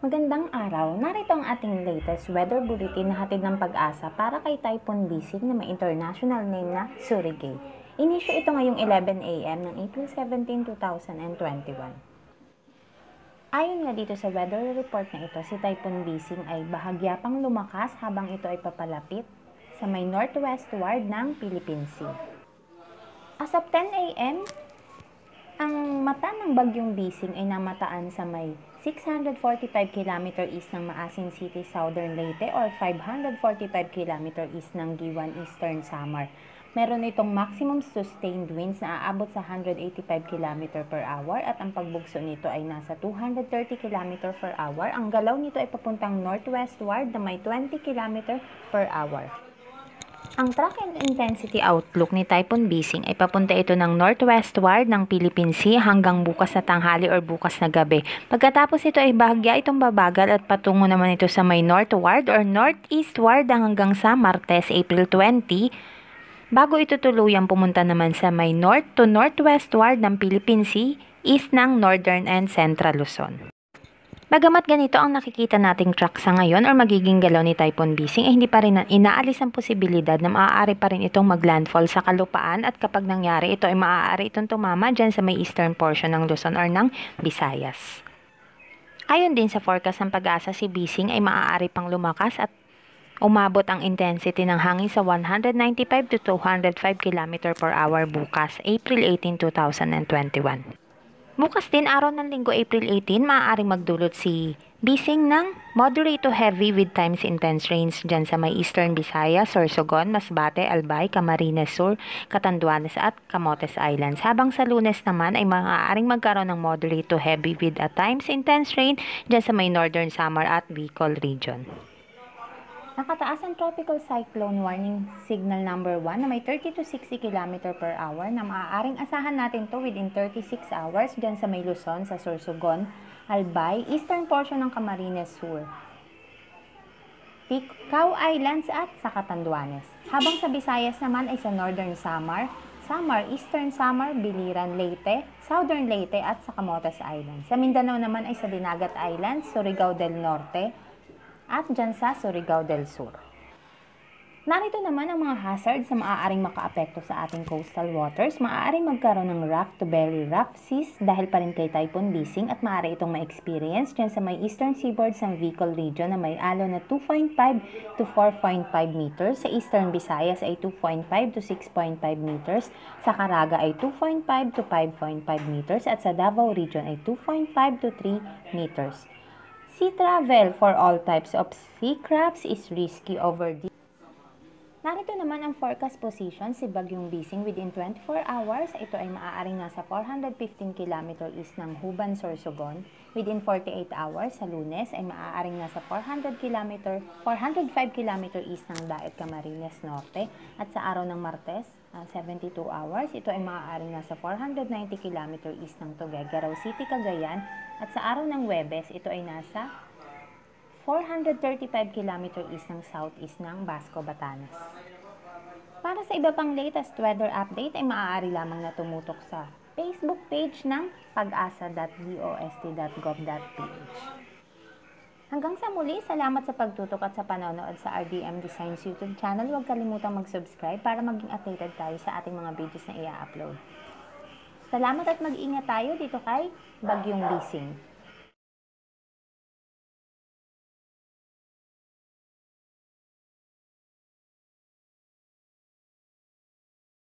Magandang araw, narito ang ating latest weather bulletin na hatid ng PAGASA para kay Typhoon Bising na may international name na Surigae. Inisyu ito ngayong 11 AM ng April 17, 2021. Ayon nga dito sa weather report na ito, si Typhoon Bising ay bahagya pang lumakas habang ito ay papalapit sa may northwestward ng Philippine Sea. As of 10 AM, ang mata ng bagyong Bising ay namataan sa may 645 km east ng Maasin City, Southern Leyte or 545 km east ng Guiuan, Eastern Samar. Meron itong maximum sustained winds na aabot sa 185 km per hour at ang pagbugso nito ay nasa 230 km per hour. Ang galaw nito ay papuntang northwestward na may 20 km per hour. Ang track and intensity outlook ni Typhoon Bising ay papunta ito ng northwestward ng Philippine Sea hanggang bukas na tanghali or bukas na gabi. Pagkatapos ito ay bahagya itong babagal at patungo naman ito sa may northward or northeastward hanggang sa Martes, April 20, bago ito tuluyang pumunta naman sa may north to northwestward ng Philippine Sea, east ng northern and central Luzon. Bagamat ganito ang nakikita nating track sa ngayon o magiging galaw ni Typhoon Bising, hindi pa rin inaalis ang posibilidad na maaari pa rin itong maglandfall sa kalupaan at kapag nangyari ito ay maaari itong tumama dyan sa may eastern portion ng Luzon or ng Visayas. Ayon din sa forecast ng PAGASA, si Bising ay maaari pang lumakas at umabot ang intensity ng hangin sa 195 to 205 km per hour bukas, April 18, 2021. Bukas din, araw ng Linggo, April 18, maaaring magdulot si Bising ng moderate to heavy with times intense rains dyan sa may Eastern Visayas, Sorsogon, Masbate, Albay, Camarines Sur, Catanduanes at Camotes Islands. Habang sa Lunes naman ay maaaring magkaroon ng moderate to heavy with at times intense rain dyan sa may Northern Samar at Bicol Region. Nakataas ang tropical cyclone warning signal number 1 na may 30 to 60 km per hour na maaaring asahan natin to within 36 hours dyan sa may Luzon, sa Sorsogon, Albay, eastern portion ng Camarines Sur, Ticao Islands at sa Catanduanes. Habang sa Visayas naman ay sa Northern Samar, Eastern Samar, Biliran, Leyte, Southern Leyte at sa Camotes Islands. Sa Mindanao naman ay sa Dinagat Islands, Surigao del Norte, at dyan sa Surigao del Sur. Narito naman ang mga hazards na maaaring makaapekto sa ating coastal waters. Maaaring magkaroon ng rough to very rough seas dahil pa rin kay Typhoon Bising at maaari itong ma-experience dyan sa may eastern seaboard ng Bicol Region na may alo na 2.5 to 4.5 meters. Sa eastern Visayas ay 2.5 to 6.5 meters. Sa Karaga ay 2.5 to 5.5 meters. At sa Davao Region ay 2.5 to 3 meters. Sea travel for all types of sea crabs is risky over deep. Narito naman ang forecast position si Bagyong Bising within 24 hours. Ito ay maaaring nasa 415 km east ng Huban, Sorsogon. Within 48 hours sa Lunes ay maaaring nasa 405 km east ng Daet, Camarines Norte. At sa araw ng Martes, 72 hours, ito ay maaaring nasa 490 km east ng Tuguegarao City, Cagayan. At sa araw ng Huwebes, ito ay nasa 435 km east ng southeast ng Basco, Batanes. Para sa iba pang latest weather update ay maaari lamang na tumutok sa Facebook page ng pagasa.dost.gov.ph. Hanggang sa muli, salamat sa pagtutok at sa panonood sa RDM Designs YouTube channel. Huwag kalimutang mag-subscribe para maging updated tayo sa ating mga videos na i-upload. Salamat at mag-ingat tayo dito kay Bagyong Bising.